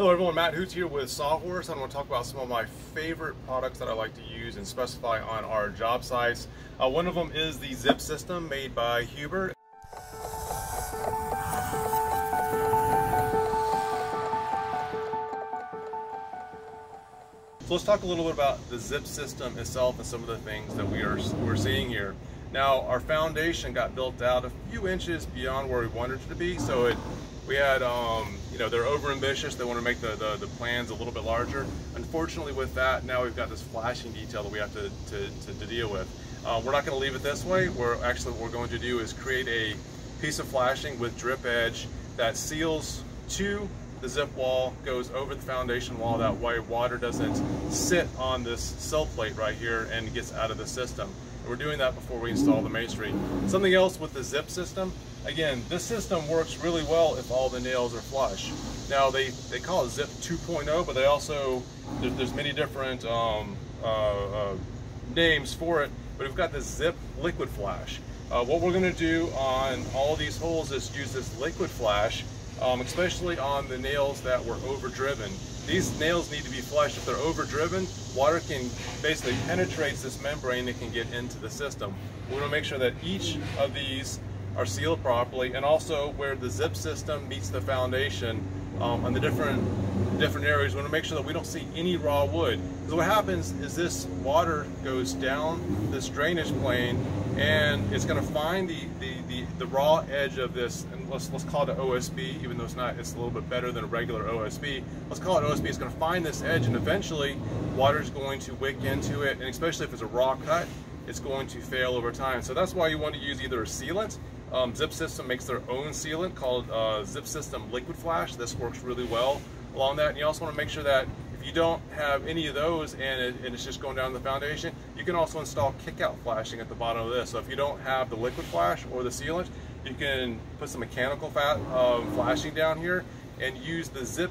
Hello everyone, Matt Hoots here with Sawhorse. I want to talk about some of my favorite products that I like to use and specify on our job sites. One of them is the Zip System made by Huber. So let's talk a little bit about the Zip System itself and some of the things that we're seeing here. Now, our foundation got built out a few inches beyond where we wanted it to be, so we had, you know, they're over ambitious. They want to make the plans a little bit larger. Unfortunately, with that, now we've got this flashing detail that we have to deal with. We're not going to leave it this way. What we're going to do is create a piece of flashing with drip edge that seals to the zip wall, goes over the foundation wall. That way water doesn't sit on this sill plate right here and gets out of the system. And we're doing that before we install the masonry. Something else with the Zip System, again, this system works really well if all the nails are flush. Now they call it ZIP 2.0, but they also, there's many different names for it, but we've got this Zip Liquid Flash. What we're gonna do on all these holes is use this liquid flash, especially on the nails that were overdriven. These nails need to be flush. If they're overdriven, water can basically penetrate this membrane and can get into the system. We want to make sure that each of these are sealed properly, and also where the Zip System meets the foundation on the different areas. We want to make sure that we don't see any raw wood, because what happens is this water goes down this drainage plane and it's going to find the raw edge of this, and let's call it an OSB, even though it's a little bit better than a regular OSB. Let's call it OSB. It's going to find this edge, and eventually water's going to wick into it, and especially if it's a raw cut, it's going to fail over time. So that's why you want to use either a sealant. Zip System makes their own sealant called Zip System Liquid Flash. This works really well along that. And you also want to make sure that if you don't have any of those and it's just going down the foundation, you can also install kick-out flashing at the bottom of this. So if you don't have the liquid flash or the sealant, you can put some mechanical flashing down here and use the zip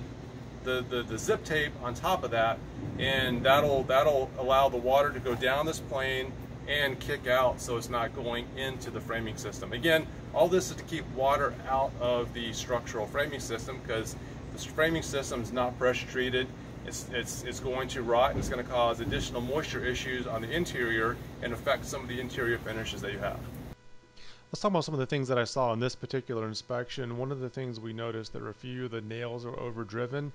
tape on top of that, and that'll allow the water to go down this plane and kick out, so it's not going into the framing system. Again, all this is to keep water out of the structural framing system, because the framing system is not pressure treated. It's going to rot, and it's going to cause additional moisture issues on the interior and affect some of the interior finishes that you have. Let's talk about some of the things that I saw in this particular inspection. One of the things we noticed, there were a few of the nails are overdriven.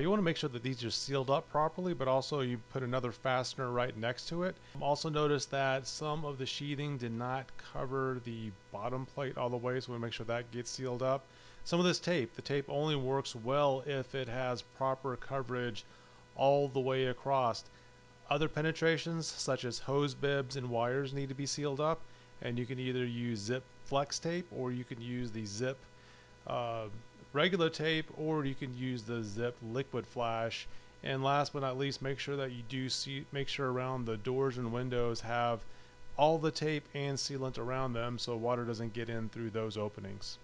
You want to make sure that these are sealed up properly, but also you put another fastener right next to it. Also noticed that some of the sheathing did not cover the bottom plate all the way, so we make sure that gets sealed up. Some of this tape, the tape only works well if it has proper coverage all the way across. Other penetrations, such as hose bibs and wires, need to be sealed up. And you can either use zip flex tape, or you can use the zip regular tape, or you can use the zip liquid flash. And last but not least, make sure that you do make sure around the doors and windows have all the tape and sealant around them, so water doesn't get in through those openings.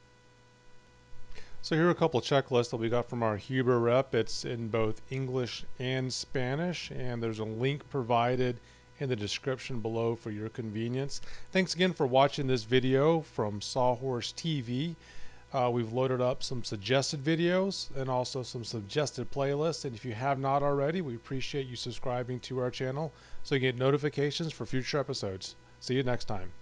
So here are a couple checklists that we got from our Huber rep. It's in both English and Spanish, and there's a link provided in the description below for your convenience. Thanks again for watching this video from Sawhorse TV. We've loaded up some suggested videos and also some suggested playlists, and if you have not already, we appreciate you subscribing to our channel so you get notifications for future episodes. See you next time.